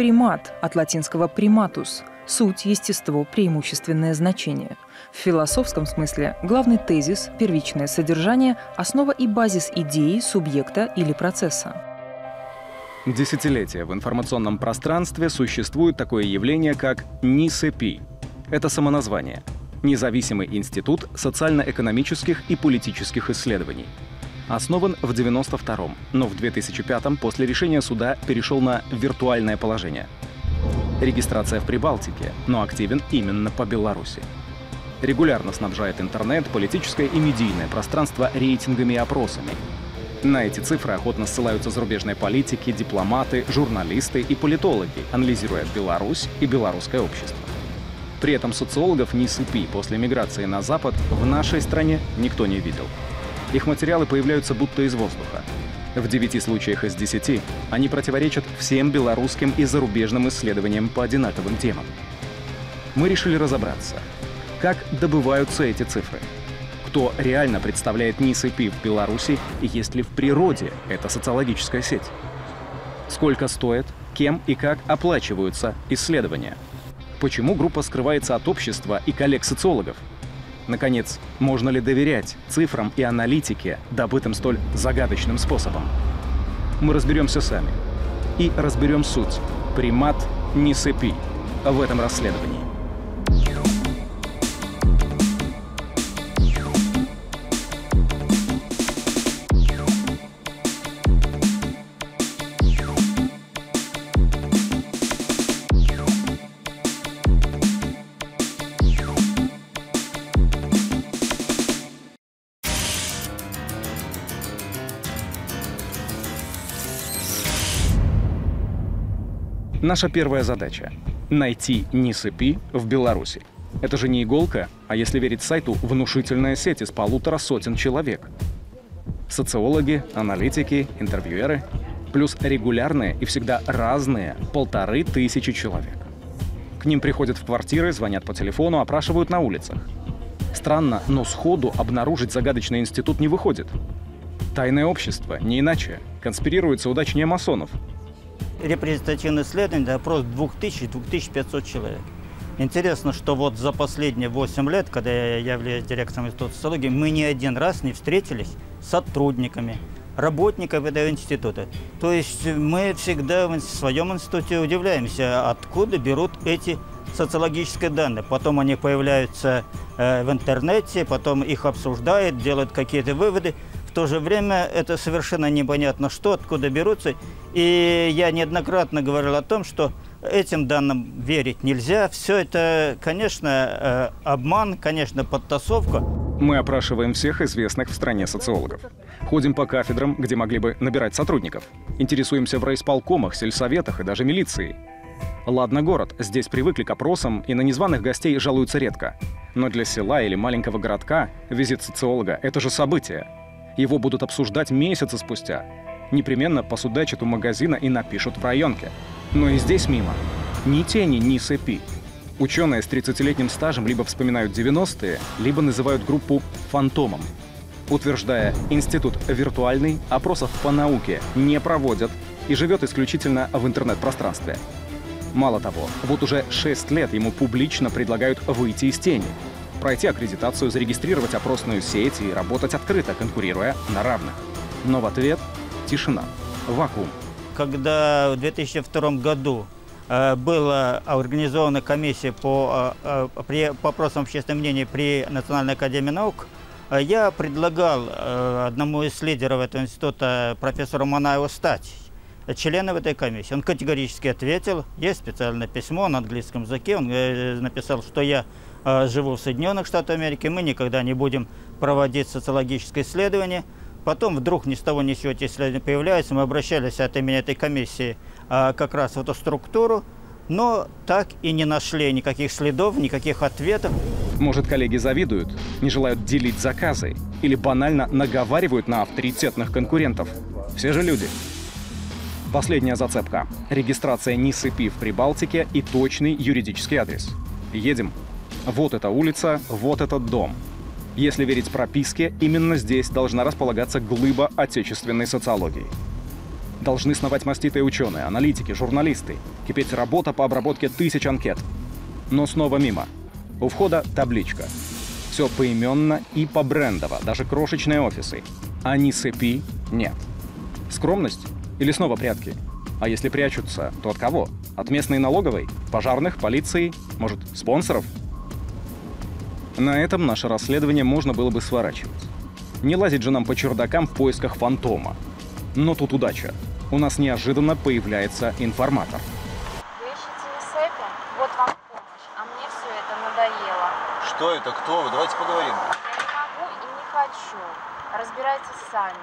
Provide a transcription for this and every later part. Примат от латинского «primatus» – суть, естество, преимущественное значение. В философском смысле главный тезис, первичное содержание, основа и базис идеи, субъекта или процесса. Десятилетия в информационном пространстве существует такое явление, как НИСЭПИ. Это самоназвание – Независимый институт социально-экономических и политических исследований. Основан в 1992-м, но в 2005-м после решения суда перешел на виртуальное положение. Регистрация в Прибалтике, но активен именно по Беларуси. Регулярно снабжает интернет, политическое и медийное пространство рейтингами и опросами. На эти цифры охотно ссылаются зарубежные политики, дипломаты, журналисты и политологи, анализируя Беларусь и белорусское общество. При этом социологов НИСЭПИ после миграции на Запад в нашей стране никто не видел. Их материалы появляются будто из воздуха. В 9 случаях из 10 они противоречат всем белорусским и зарубежным исследованиям по одинаковым темам. Мы решили разобраться, как добываются эти цифры, кто реально представляет НИСЭПИ в Беларуси и есть ли в природе эта социологическая сеть, сколько стоит, кем и как оплачиваются исследования, почему группа скрывается от общества и коллег-социологов. Наконец, можно ли доверять цифрам и аналитике, добытым столь загадочным способом? Мы разберемся сами. И разберем суть. Примат НИСЭПИ в этом расследовании. Наша первая задача – найти НИСЭПИ в Беларуси. Это же не иголка, а если верить сайту, внушительная сеть из 1,5 сотен человек. Социологи, аналитики, интервьюеры, плюс регулярные и всегда разные 1500 человек. К ним приходят в квартиры, звонят по телефону, опрашивают на улицах. Странно, но сходу обнаружить загадочный институт не выходит. Тайное общество, не иначе, конспирируется удачнее масонов. Репрезентативное исследование, опрос 2000-2500 человек. Интересно, что вот за последние 8 лет, когда я являюсь директором института социологии, мы ни один раз не встретились с сотрудниками, работниками этого института. То есть мы всегда в своем институте удивляемся, откуда берут эти социологические данные. Потом они появляются в интернете, потом их обсуждают, делают какие-то выводы. В то же время это совершенно непонятно, что, откуда берутся. И я неоднократно говорил о том, что этим данным верить нельзя. Все это, конечно, обман, конечно, подтасовка. Мы опрашиваем всех известных в стране социологов. Ходим по кафедрам, где могли бы набирать сотрудников. Интересуемся в райисполкомах, сельсоветах и даже милиции. Ладно, город. Здесь привыкли к опросам и на незваных гостей жалуются редко. Но для села или маленького городка визит социолога – это же событие. Его будут обсуждать месяцы спустя. Непременно посудачат у магазина и напишут в районке. Но и здесь мимо. Ни тени, ни НИСЭПИ. Ученые с 30-летним стажем либо вспоминают 90-е, либо называют группу «фантомом», утверждая, институт виртуальный, опросов по науке не проводят и живет исключительно в интернет-пространстве. Мало того, вот уже 6 лет ему публично предлагают выйти из тени, пройти аккредитацию, зарегистрировать опросную сеть и работать открыто, конкурируя на равных. Но в ответ — тишина, вакуум. Когда в 2002 году была организована комиссия по опросам общественного мнения при Национальной академии наук, я предлагал одному из лидеров этого института, профессору Манаеву, стать членом этой комиссии. Он категорически ответил, есть специальное письмо на английском языке, он написал, что я живу в Соединенных Штатах Америки, мы никогда не будем проводить социологическое исследование. Потом вдруг ни с того ни с сего эти исследования появляются, мы обращались от имени этой комиссии как раз в эту структуру, но так и не нашли никаких следов, никаких ответов. Может, коллеги завидуют, не желают делить заказы или банально наговаривают на авторитетных конкурентов. Все же люди. Последняя зацепка. Регистрация НИСЭПИ в Прибалтике и точный юридический адрес. Едем. Вот эта улица, вот этот дом. Если верить прописке, именно здесь должна располагаться глыба отечественной социологии. должны сновать маститые ученые, аналитики, журналисты. Кипеть работа по обработке тысяч анкет. Но снова мимо. У входа табличка. Все поименно и побрендово, даже крошечные офисы. А НИСЭПИ нет. Скромность? Или снова прятки? А если прячутся, то от кого? От местной налоговой? Пожарных? Полиции? Может, спонсоров? На этом наше расследование можно было бы сворачивать. Не лазить же нам по чердакам в поисках фантома. Но тут удача. У нас неожиданно появляется информатор. Вы ищете НИСЭПИ? Вот вам помощь. А мне все это надоело. Что это? Кто вы? Давайте поговорим. Я не могу и не хочу. Разбирайтесь сами.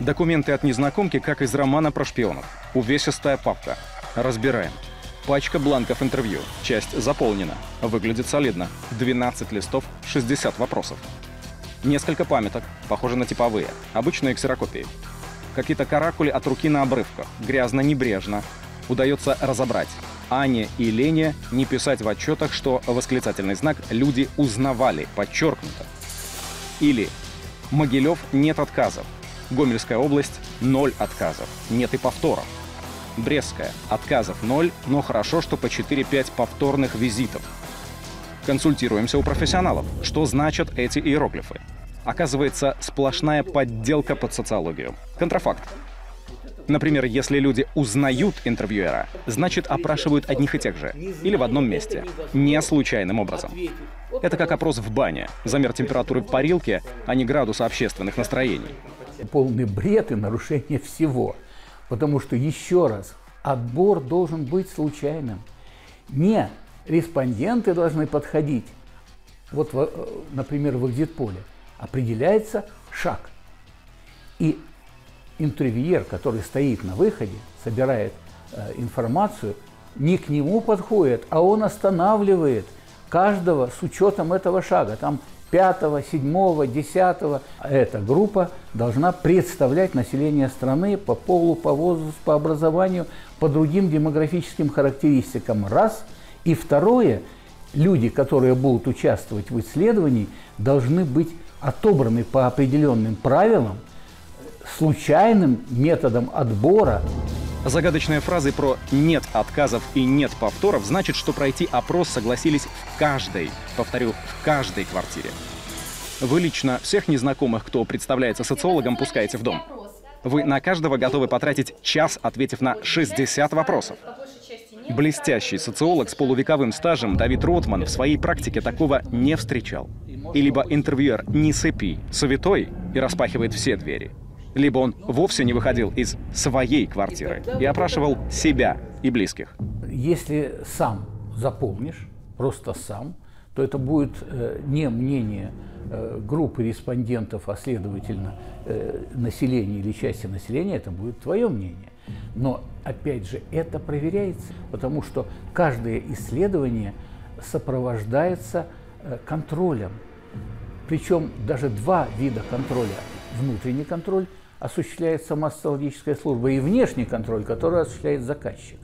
Документы от незнакомки, как из романа про шпионов. Увесистая папка. Разбираем. Пачка бланков интервью. Часть заполнена. Выглядит солидно. 12 листов, 60 вопросов. Несколько памяток, похоже на типовые. Обычные ксерокопии. Какие-то каракули от руки на обрывках. Грязно-небрежно. Удается разобрать. Ане и Лене не писать в отчетах, что восклицательный знак люди узнавали, подчеркнуто. Или Могилев нет отказов. Гомельская область – 0 отказов. Нет и повторов. Брестская. Отказов 0, но хорошо, что по 4-5 повторных визитов. Консультируемся у профессионалов. Что значат эти иероглифы? Оказывается, сплошная подделка под социологию. Контрафакт. Например, если люди узнают интервьюера, значит, опрашивают одних и тех же. Или в одном месте. Не случайным образом. Это как опрос в бане. Замер температуры в парилке, а не градуса общественных настроений. Полный бред и нарушение всего. Потому что, еще раз, отбор должен быть случайным. Не респонденты должны подходить. Вот, например, в экзит-поле определяется шаг. И интервьюер, который стоит на выходе, собирает информацию, не к нему подходит, а он останавливает каждого с учетом этого шага. Там 5, 7, 10. Эта группа должна представлять население страны по полу, по возрасту, по образованию, по другим демографическим характеристикам. Раз. И второе, люди, которые будут участвовать в исследовании, должны быть отобраны по определенным правилам, случайным методом отбора. Загадочные фразы про «нет отказов» и «нет повторов» значит, что пройти опрос согласились в каждой, повторю, в каждой квартире. Вы лично всех незнакомых, кто представляется социологом, пускаете в дом. Вы на каждого готовы потратить час, ответив на 60 вопросов. Блестящий социолог с полувековым стажем Давид Ротман в своей практике такого не встречал. И либо интервьюер НИСЭПИ святой и распахивает все двери, либо он вовсе не выходил из своей квартиры и опрашивал себя и близких. Если сам заполнишь, просто сам, то это будет не мнение группы респондентов, а следовательно населения или части населения, это будет твое мнение. Но, опять же, это проверяется, потому что каждое исследование сопровождается контролем. Причем даже два вида контроля. Внутренний контроль осуществляется массологическая служба, и внешний контроль, который осуществляет заказчик.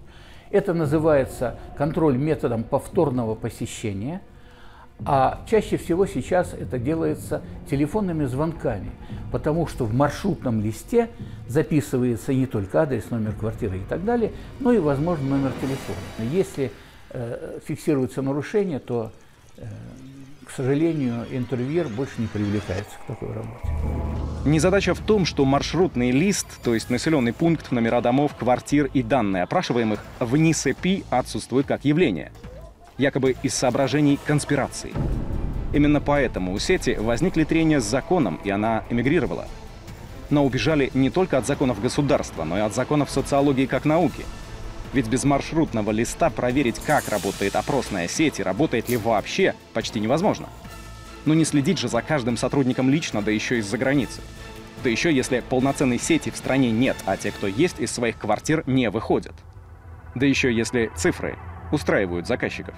Это называется контроль методом повторного посещения, а чаще всего сейчас это делается телефонными звонками, потому что в маршрутном листе записывается не только адрес, номер квартиры и так далее, но и, возможно, номер телефона. Если фиксируется нарушение, то, к сожалению, интервьюер больше не привлекается к такой работе. Незадача в том, что маршрутный лист, то есть населенный пункт, номера домов, квартир и данные опрашиваемых, в НИСЭПИ отсутствует как явление. Якобы из соображений конспирации. Именно поэтому у сети возникли трения с законом, и она эмигрировала. Но убежали не только от законов государства, но и от законов социологии как науки. Ведь без маршрутного листа проверить, как работает опросная сеть и работает ли вообще, почти невозможно. Но не следить же за каждым сотрудником лично, да еще из-за границы. Да еще если полноценной сети в стране нет, а те, кто есть, из своих квартир не выходят. Да еще если цифры устраивают заказчиков.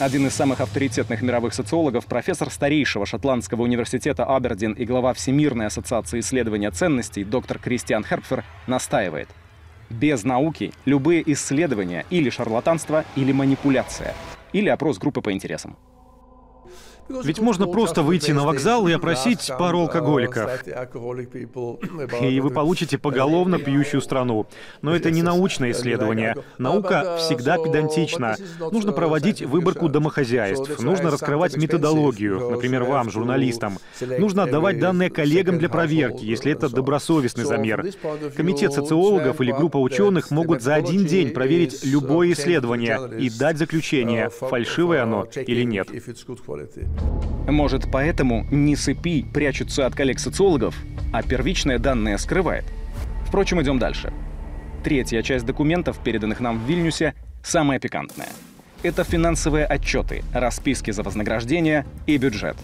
Один из самых авторитетных мировых социологов, профессор старейшего шотландского университета Абердин и глава Всемирной ассоциации исследования ценностей доктор Кристиан Херпфер настаивает. Без науки любые исследования или шарлатанство, или манипуляция, или опрос группы по интересам. Ведь можно просто выйти на вокзал и опросить пару алкоголиков, и вы получите поголовно пьющую страну. Но это не научное исследование. Наука всегда педантична. Нужно проводить выборку домохозяйств, нужно раскрывать методологию, например, вам, журналистам. Нужно отдавать данные коллегам для проверки, если это добросовестный замер. Комитет социологов или группа ученых могут за один день проверить любое исследование и дать заключение, фальшивое оно или нет. Может, поэтому НИСЭПИ прячутся от коллег-социологов, а первичные данные скрывает? Впрочем, идем дальше. Третья часть документов, переданных нам в Вильнюсе, самая пикантная. Это финансовые отчеты, расписки за вознаграждение и бюджет.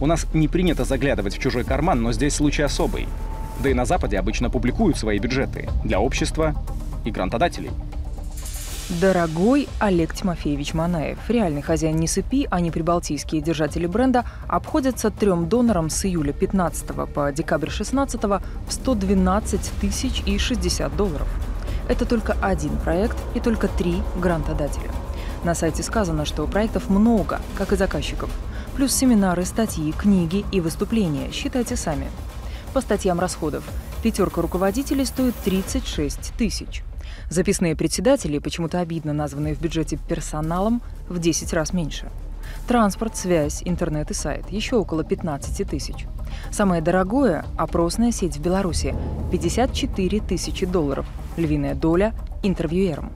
У нас не принято заглядывать в чужой карман, но здесь случай особый. Да и на Западе обычно публикуют свои бюджеты для общества и грантодателей. Дорогой Олег Тимофеевич Манаев, реальный хозяин НИСЭПИ, а не прибалтийские держатели бренда, обходятся трем донорам с июля 15 по декабрь 16 в $112 060. Это только один проект и только три грантодателя. На сайте сказано, что проектов много, как и заказчиков. Плюс семинары, статьи, книги и выступления. Считайте сами. По статьям расходов. Пятерка руководителей стоит 36 тысяч. Записные председатели, почему-то обидно названные в бюджете персоналом, в 10 раз меньше. Транспорт, связь, интернет и сайт – еще около 15 тысяч. Самое дорогое – опросная сеть в Беларуси – $54 000. Львиная доля – интервьюерам.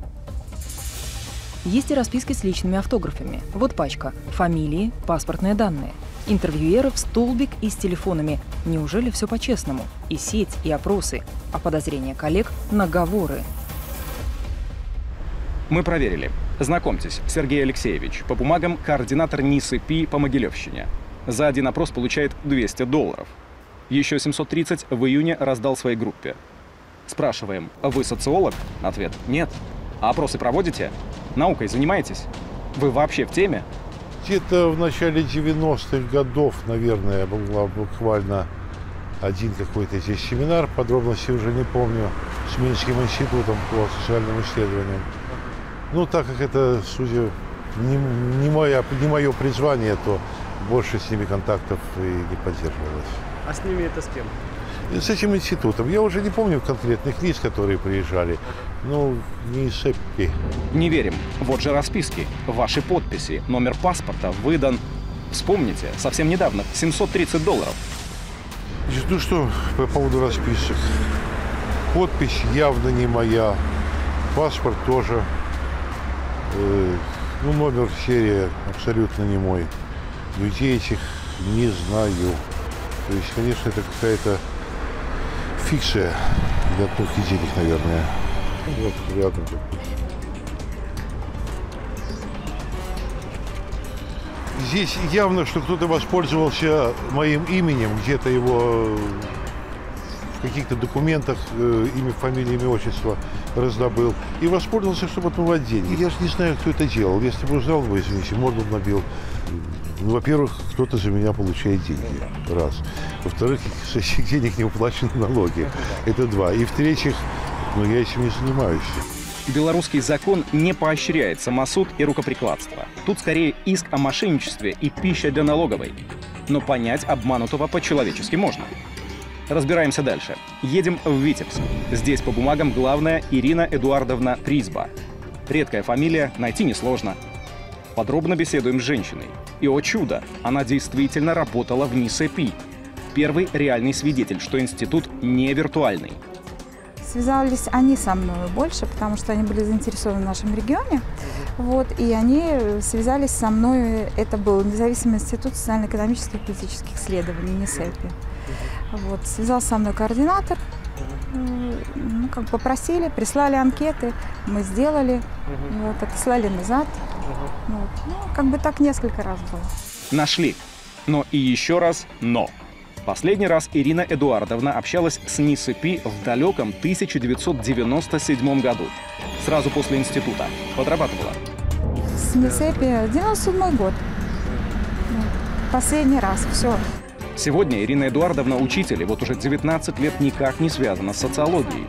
Есть и расписки с личными автографами. Вот пачка – фамилии, паспортные данные. Интервьюеров столбик и с телефонами. Неужели все по-честному? И сеть, и опросы. А подозрения коллег – наговоры. Мы проверили. Знакомьтесь, Сергей Алексеевич, по бумагам координатор НИСЭПИ по Могилевщине. За один опрос получает $200. Еще 730 в июне раздал своей группе. Спрашиваем, вы социолог? Ответ – нет. А опросы проводите? Наукой занимаетесь? Вы вообще в теме? Где-то в начале 90-х годов, наверное, был буквально один какой-то здесь семинар, подробности уже не помню, с Минским институтом по социальным исследованиям. Ну, так как это, судя, не мое призвание, то больше с ними контактов и не поддерживалось. А с ними это с кем? С этим институтом. Я уже не помню конкретных лиц, которые приезжали. Ну, не ошибки. Не верим. Вот же расписки. Ваши подписи. Номер паспорта выдан. Вспомните, совсем недавно. $730. Ну что, по поводу расписок. Подпись явно не моя. Паспорт тоже. Ну, номер, серия абсолютно не мой. Людей этих не знаю. То есть, конечно, это какая-то фикция для толки денег, наверное. Вот, рядом. Здесь явно, что кто-то воспользовался моим именем, где-то его в каких-то документах, имя, фамилия, имя, отчество раздобыл. И воспользовался, чтобы отмывать деньги. Я же не знаю, кто это делал. Если бы узнал, бы, извините, морду набил. Ну, во-первых, кто-то за меня получает деньги. Раз. Во-вторых, с этих денег не уплачены налоги. Это два. И в-третьих, ну, я этим не занимаюсь. Белорусский закон не поощряет самосуд и рукоприкладство. Тут скорее иск о мошенничестве и пища для налоговой. Но понять обманутого по-человечески можно. Разбираемся дальше. Едем в Витебск. Здесь по бумагам главная Ирина Эдуардовна Призба. Редкая фамилия, найти несложно. Подробно беседуем с женщиной. И, о чудо, она действительно работала в НИСЭПИ. Первый реальный свидетель, что институт не виртуальный. Связались они со мной больше, потому что они были заинтересованы в нашем регионе. Вот, и они связались со мной. Это был независимый институт социально-экономических и политических исследований НИСЭПИ. Вот, связался со мной координатор, ну, как попросили, прислали анкеты, мы сделали, вот, отослали назад. Вот. Ну, как бы так несколько раз было. Нашли. Но и еще раз «но». Последний раз Ирина Эдуардовна общалась с НИСЭПИ в далеком 1997 году. Сразу после института. Подрабатывала. С НИСЭПИ 97 год. Последний раз. Все. Сегодня Ирина Эдуардовна учитель, и вот уже 19 лет никак не связана с социологией.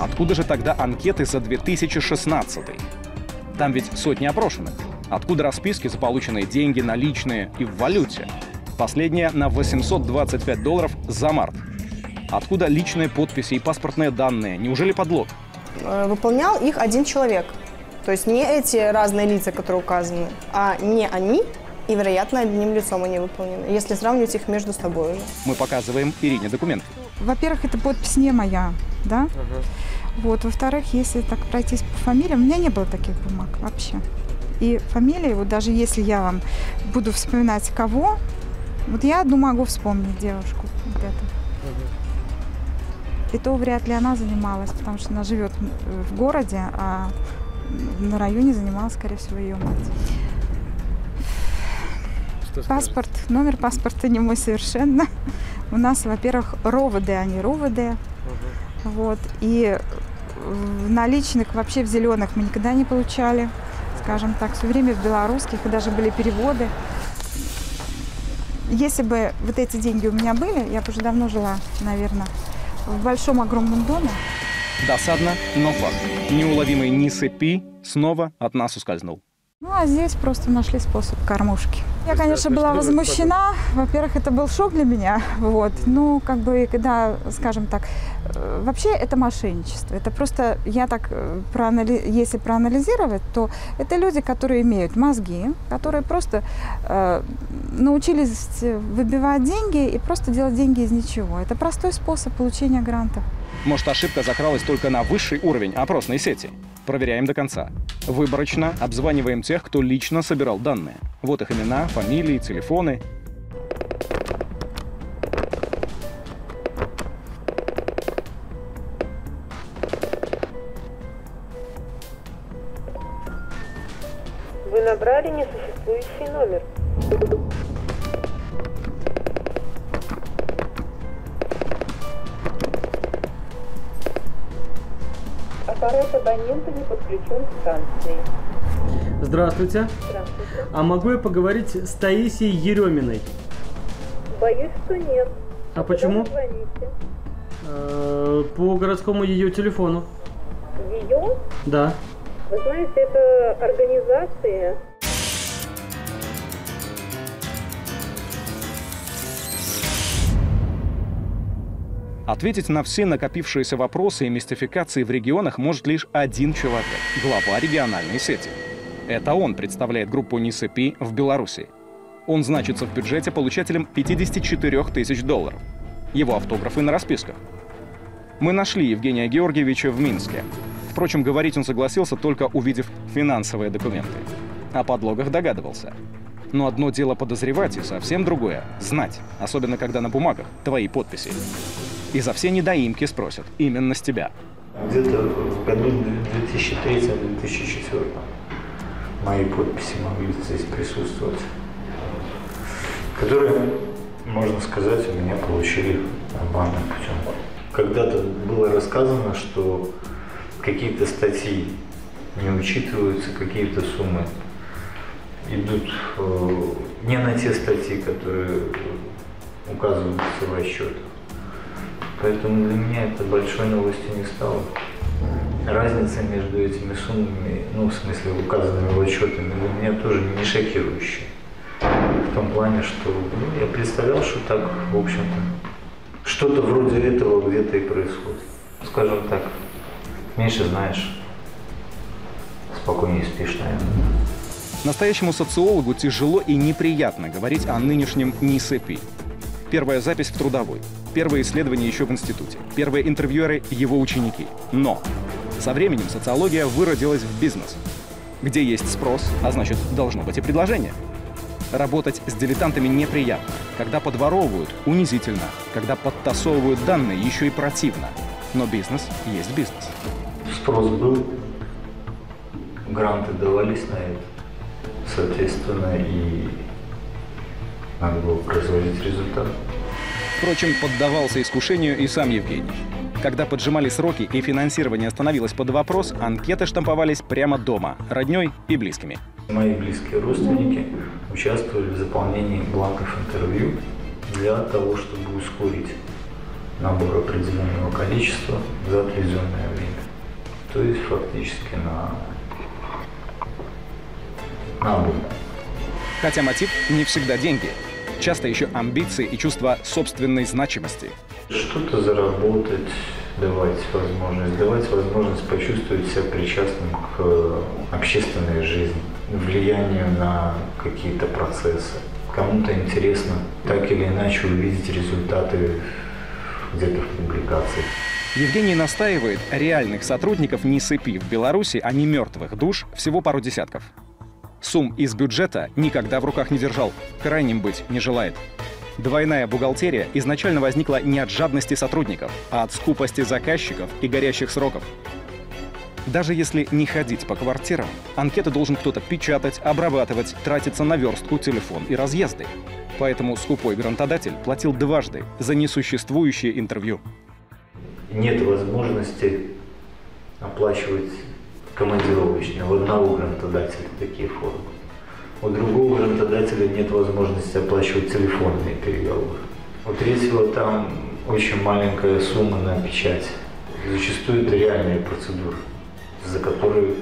Откуда же тогда анкеты за 2016? Там ведь сотни опрошенных. Откуда расписки за полученные деньги, наличные и в валюте? Последняя на $825 за март. Откуда личные подписи и паспортные данные? Неужели подлог? Выполнял их один человек. То есть не эти разные лица, которые указаны, а не они, и, вероятно, одним лицом они выполнены, если сравнивать их между собой уже. Мы показываем Ирине документ. Во-первых, это подпись не моя, да? Вот. Во-вторых, если так пройтись по фамилиям, у меня не было таких бумаг вообще. И фамилии, вот даже если я вам буду вспоминать кого, вот я одну могу вспомнить девушку вот эту. И то вряд ли она занималась, потому что она живет в городе, а на районе занималась, скорее всего, ее мать. Паспорт, номер паспорта не мой совершенно. У нас, во-первых, РОВД, а не РУВД. Вот. И наличных вообще в зеленых мы никогда не получали. Скажем так, все время в белорусских, и даже были переводы. Если бы вот эти деньги у меня были, я бы уже давно жила, наверное, в большом огромном доме. Досадно, но факт. Неуловимый НИСЭПИ снова от нас ускользнул. Ну, а здесь просто нашли способ кормушки. Я, конечно, была возмущена. Во-первых, это был шок для меня. Вот. Ну, как бы, когда, скажем так, вообще это мошенничество. Это просто, я так, если проанализировать, то это люди, которые имеют мозги, которые просто научились выбивать деньги и просто делать деньги из ничего. Это простой способ получения гранта. Может, ошибка закралась только на высший уровень опросной сети? Проверяем до конца. Выборочно обзваниваем тех, кто лично собирал данные. Вот их имена, фамилии, телефоны. Вы набрали несуществующий номер. Аппарат абонента не подключен к станции. Здравствуйте. Здравствуйте. А могу я поговорить с Таисией Ереминой? Боюсь, что нет. А почему? По городскому ее телефону. Ее? Да. Вы знаете, это организация. Ответить на все накопившиеся вопросы и мистификации в регионах может лишь один человек – глава региональной сети. Это он представляет группу НИСЭПИ в Беларуси. Он значится в бюджете получателем $54 000. Его автографы на расписках. Мы нашли Евгения Георгиевича в Минске. Впрочем, говорить он согласился, только увидев финансовые документы. О подлогах догадывался. Но одно дело подозревать и совсем другое – знать, особенно когда на бумагах твои подписи. И за все недоимки спросят именно с тебя. Где-то в году 2003-2004 мои подписи могли здесь присутствовать, которые, можно сказать, у меня получили обманным путем. Когда-то было рассказано, что какие-то статьи не учитываются, какие-то суммы идут не на те статьи, которые указываются в расчетах. Поэтому для меня это большой новостью не стало. Разница между этими суммами, ну, в смысле, указанными в отчетами, для меня тоже не шокирующая. В том плане, что я представлял, что так, в общем-то, что-то вроде этого где-то и происходит. Скажем так, меньше знаешь, спокойнее спишь, наверное. Настоящему социологу тяжело и неприятно говорить о нынешнем НИСЭПИ. Первая запись в трудовой, первые исследования еще в институте, первые интервьюеры – его ученики. Но со временем социология выродилась в бизнес. Где есть спрос, а значит, должно быть и предложение. Работать с дилетантами неприятно. Когда подворовывают – унизительно. Когда подтасовывают данные – еще и противно. Но бизнес есть бизнес. Спрос был, гранты давались на это. Соответственно, и надо было производить результат. Впрочем, поддавался искушению и сам Евгений. Когда поджимали сроки и финансирование становилось под вопрос, анкеты штамповались прямо дома, родней и близкими. Мои близкие родственники участвовали в заполнении бланков интервью для того, чтобы ускорить набор определенного количества за отведенное время. То есть фактически на наук. Хотя мотив не всегда деньги. Часто еще амбиции и чувство собственной значимости. Что-то заработать, давать возможность почувствовать себя причастным к общественной жизни, влиянию на какие-то процессы. Кому-то интересно так или иначе увидеть результаты где-то в публикации. Евгений настаивает, реальных сотрудников НИСЭПИ в Беларуси, а не мертвых душ, всего пару десятков. Сумм из бюджета никогда в руках не держал, крайним быть не желает. Двойная бухгалтерия изначально возникла не от жадности сотрудников, а от скупости заказчиков и горящих сроков. Даже если не ходить по квартирам, анкеты должен кто-то печатать, обрабатывать, тратиться на верстку, телефон и разъезды. Поэтому скупой грантодатель платил дважды за несуществующие интервью. Нет возможности оплачивать командировочные. У одного грантодателя такие формы. У другого грантодателя нет возможности оплачивать телефонные переговоры. У третьего там очень маленькая сумма на печать. Зачастую это реальные процедуры, за которые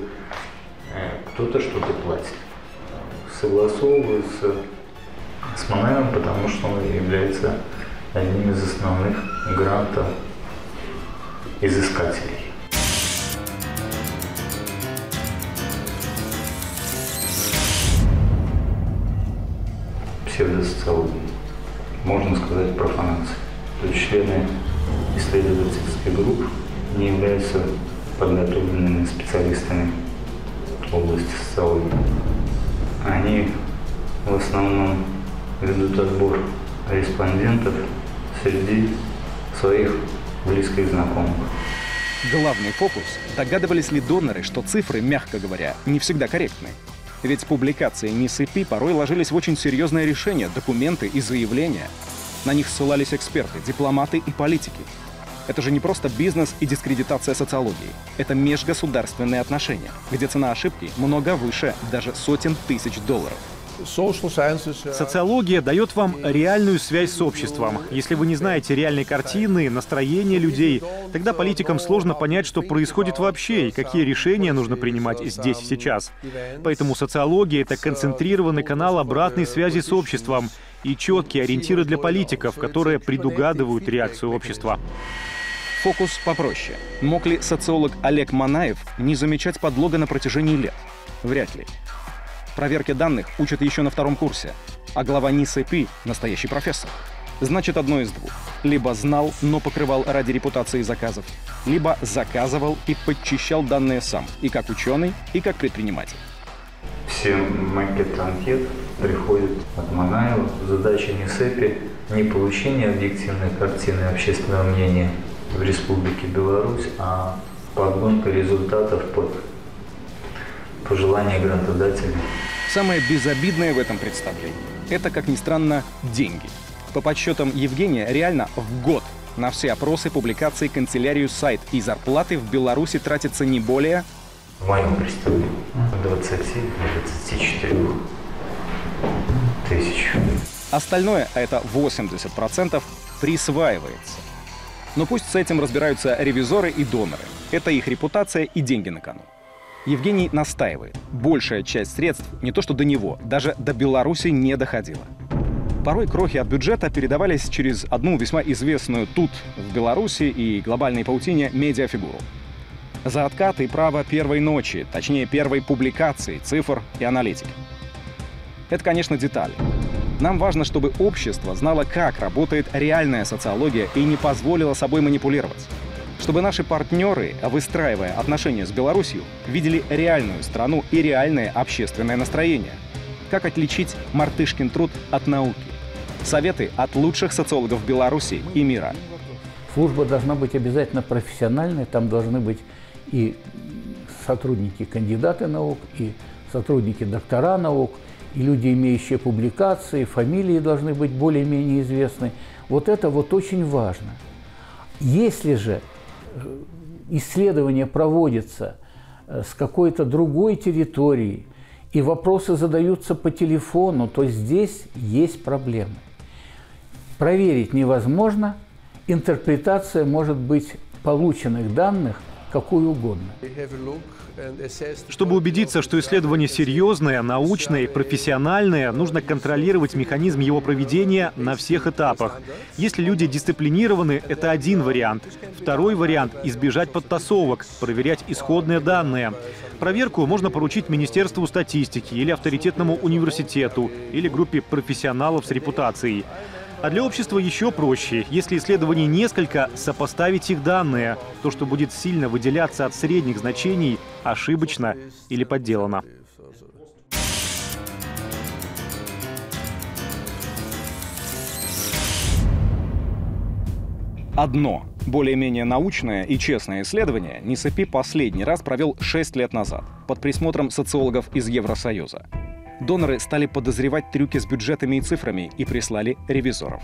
кто-то что-то платит. Согласовываются с Манаевым, потому что он является одним из основных грантоизыскателей. Псевдосоциология. Можно сказать, профанация. То есть члены исследовательских групп не являются подготовленными специалистами в области социологии. Они в основном ведут отбор респондентов среди своих близких знакомых. Главный фокус – догадывались ли доноры, что цифры, мягко говоря, не всегда корректны? Ведь публикации НИСЭПИ порой ложились в очень серьезное решение, документы и заявления. На них ссылались эксперты, дипломаты и политики. Это же не просто бизнес и дискредитация социологии. Это межгосударственные отношения, где цена ошибки много выше даже сотен тысяч долларов. Социология дает вам реальную связь с обществом. Если вы не знаете реальной картины, настроения людей, тогда политикам сложно понять, что происходит вообще и какие решения нужно принимать здесь и сейчас. Поэтому социология — это концентрированный канал обратной связи с обществом и четкие ориентиры для политиков, которые предугадывают реакцию общества. Фокус попроще. Мог ли социолог Олег Манаев не замечать подлога на протяжении лет? Вряд ли. Проверке данных учат еще на втором курсе, а глава НИСЭПИ – настоящий профессор. Значит, одно из двух. Либо знал, но покрывал ради репутации заказов, либо заказывал и подчищал данные сам, и как ученый, и как предприниматель. Все макеты анкет приходят от Манаева. Задача НИСЭПИ – не получение объективной картины общественного мнения в Республике Беларусь, а подгонка результатов под пожелания грантодателей. Самое безобидное в этом представлении – это, как ни странно, деньги. По подсчетам Евгения, реально в год на все опросы, публикации, канцелярию, сайт и зарплаты в Беларуси тратится не более… В моем представлении 20–24 тысяч. Остальное, а это 80%, присваивается. Но пусть с этим разбираются ревизоры и доноры. Это их репутация и деньги на кону. Евгений настаивает, большая часть средств не то что до него, даже до Беларуси не доходила. Порой крохи от бюджета передавались через одну весьма известную тут, в Беларуси и глобальной паутине, медиафигуру. За откаты право первой ночи, точнее первой публикации, цифр и аналитики. Это, конечно, детали. Нам важно, чтобы общество знало, как работает реальная социология и не позволило собой манипулировать. Чтобы наши партнеры, выстраивая отношения с Беларусью, видели реальную страну и реальное общественное настроение. Как отличить мартышкин труд от науки? Советы от лучших социологов Беларуси и мира. Служба должна быть обязательно профессиональной. Там должны быть и сотрудники кандидаты наук, и сотрудники доктора наук, и люди, имеющие публикации, фамилии должны быть более-менее известны. Вот это вот очень важно. Если же исследование проводится с какой-то другой территории и вопросы задаются по телефону, то здесь есть проблемы. Проверить невозможно, интерпретация может быть полученных данных какую угодно. Чтобы убедиться, что исследование серьезное, научное и профессиональное, нужно контролировать механизм его проведения на всех этапах. Если люди дисциплинированы, это один вариант. Второй вариант – избежать подтасовок, проверять исходные данные. Проверку можно поручить Министерству статистики или авторитетному университету, или группе профессионалов с репутацией. А для общества еще проще. Если исследований несколько, сопоставить их данные. То, что будет сильно выделяться от средних значений, ошибочно или подделано. Одно более-менее научное и честное исследование НИСЭПИ последний раз провел 6 лет назад под присмотром социологов из Евросоюза. Доноры стали подозревать трюки с бюджетами и цифрами и прислали ревизоров.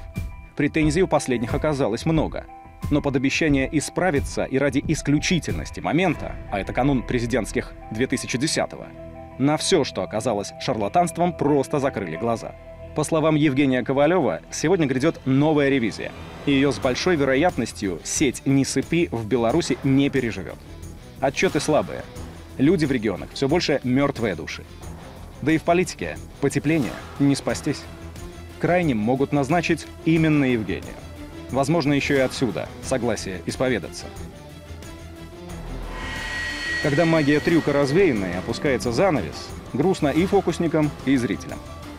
Претензий у последних оказалось много. Но под обещание исправиться и ради исключительности момента, а это канун президентских 2010-го, на все, что оказалось шарлатанством, просто закрыли глаза. По словам Евгения Ковалева, сегодня грядет новая ревизия. И ее с большой вероятностью сеть НИСЭПИ в Беларуси не переживет. Отчеты слабые. Люди в регионах все больше мертвые души. Да и в политике потепление не спастись. Крайним могут назначить именно Евгения. Возможно, еще и отсюда согласие исповедаться. Когда магия трюка развеяна и опускается занавес, грустно и фокусникам, и зрителям.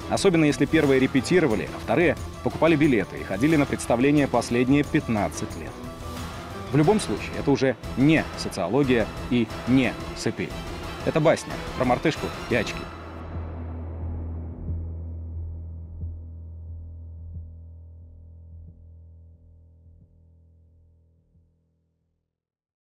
Особенно если первые репетировали, а вторые покупали билеты и ходили на представления последние 15 лет. В любом случае, это уже не социология и не НИСЭПИ. Это басня про мартышку и очки.